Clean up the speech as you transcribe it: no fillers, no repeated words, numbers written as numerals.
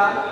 Eva